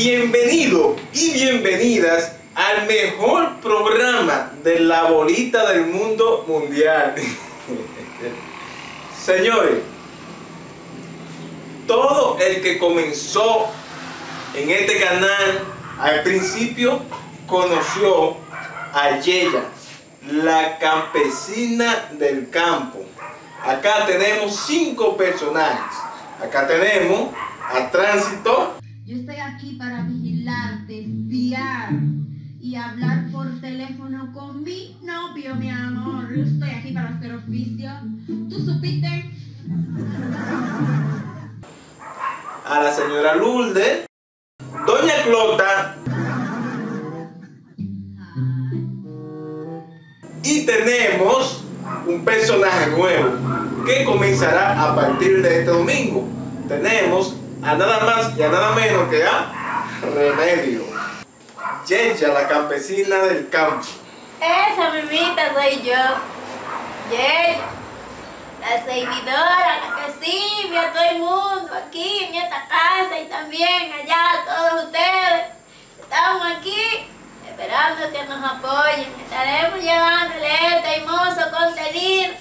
Bienvenido y bienvenidas al mejor programa de la bolita del mundo mundial. Señores, todo el que comenzó en este canal al principio conoció a Yeya, la campesina del campo. Acá tenemos 5 personajes. Acá tenemos a Tránsito. Yo estoy aquí para vigilarte, espiar y hablar por teléfono con mi novio, mi amor. Yo estoy aquí para hacer oficio. ¿Tú supiste? A la señora Lurdes. Doña Clota. Y tenemos un personaje nuevo que comenzará a partir de este domingo. Tenemos a nada más y a nada menos que a Remedio, Yeya, la campesina del campo. Esa mimita soy yo, Yeya, la seguidora, la que sirve a todo el mundo aquí en esta casa y también allá todos ustedes. Estamos aquí esperando que nos apoyen. Estaremos llevándole este hermoso contenido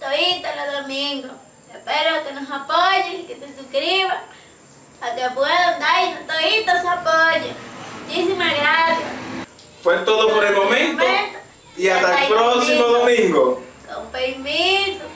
todito los domingos. Espero que nos apoyen, que te suscriban, para que puedan darnos todito su apoyo. Muchísimas gracias. Fue todo por el momento y hasta el próximo domingo. Con permiso.